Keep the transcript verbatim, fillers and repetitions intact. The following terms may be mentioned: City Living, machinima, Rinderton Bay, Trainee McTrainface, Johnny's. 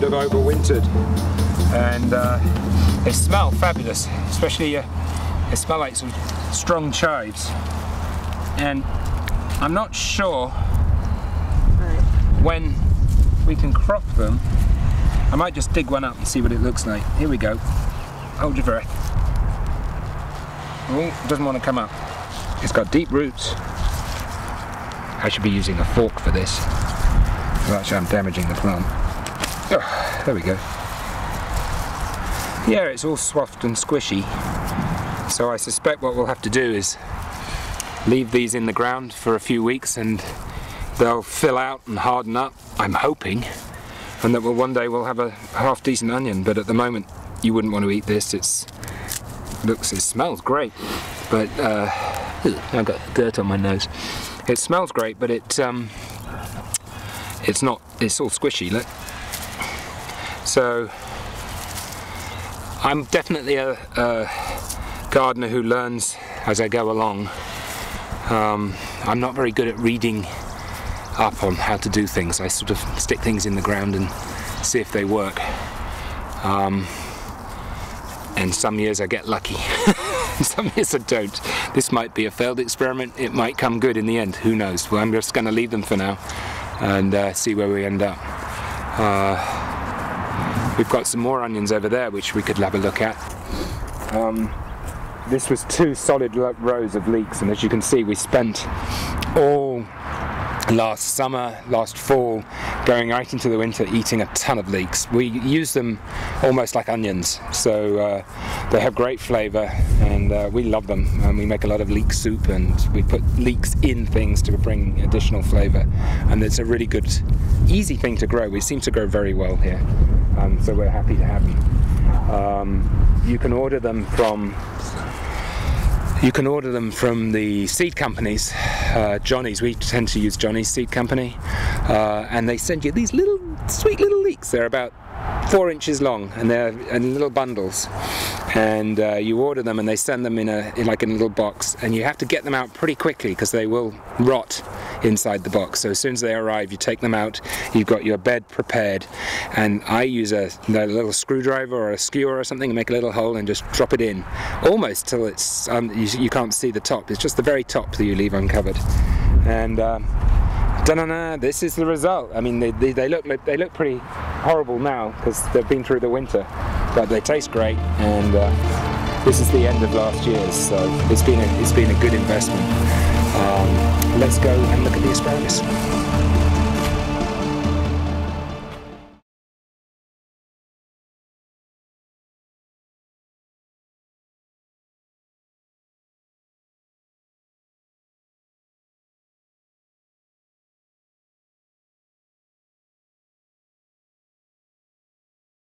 that have overwintered, and uh, they smell fabulous, especially uh, they smell like some strong chives. And I'm not sure when we can crop them. I might just dig one up and see what it looks like. Here we go. Hold your breath. Oh, it doesn't want to come up. It's got deep roots. I should be using a fork for this. Well, actually, I'm damaging the plant. Oh, there we go. Yeah, it's all soft and squishy. So I suspect what we'll have to do is leave these in the ground for a few weeks and they'll fill out and harden up, I'm hoping. And that we'll, one day we'll have a half decent onion, but at the moment you wouldn't want to eat this. It's looks, it smells great, but uh, I've got dirt on my nose. It smells great, but it um, it's not. It's all squishy. Look. So I'm definitely a, a gardener who learns as I go along. Um, I'm not very good at reading up on how to do things. I sort of stick things in the ground and see if they work. Um, and some years I get lucky, some years I don't. This might be a failed experiment, it might come good in the end, who knows. Well, I'm just going to leave them for now and uh, see where we end up. Uh, we've got some more onions over there which we could have a look at. Um, this was two solid rows of leeks, and as you can see we spent all last summer, last fall, going right into the winter eating a ton of leeks. We use them almost like onions, so uh, they have great flavour and uh, we love them, and we make a lot of leek soup and we put leeks in things to bring additional flavour, and it's a really good, easy thing to grow. We seem to grow very well here, um, so we're happy to have them. Um, you can order them from You can order them from the seed companies, uh, Johnny's. We tend to use Johnny's seed company, uh, and they send you these little, sweet little leeks. They're about four inches long, and they're in little bundles. And uh, you order them, and they send them in a in like a little box. And you have to get them out pretty quickly because they will rot inside the box. So as soon as they arrive, you take them out. You've got your bed prepared, and I use a, a little screwdriver or a skewer or something, and make a little hole and just drop it in, almost till it's um, you, you can't see the top. It's just the very top that you leave uncovered. And um, da-na-na, this is the result. I mean, they, they, they look they look pretty horrible now because they've been through the winter, but they taste great. And uh, this is the end of last year's, so it's been a, it's been a good investment. Um, let's go and look at the asparagus.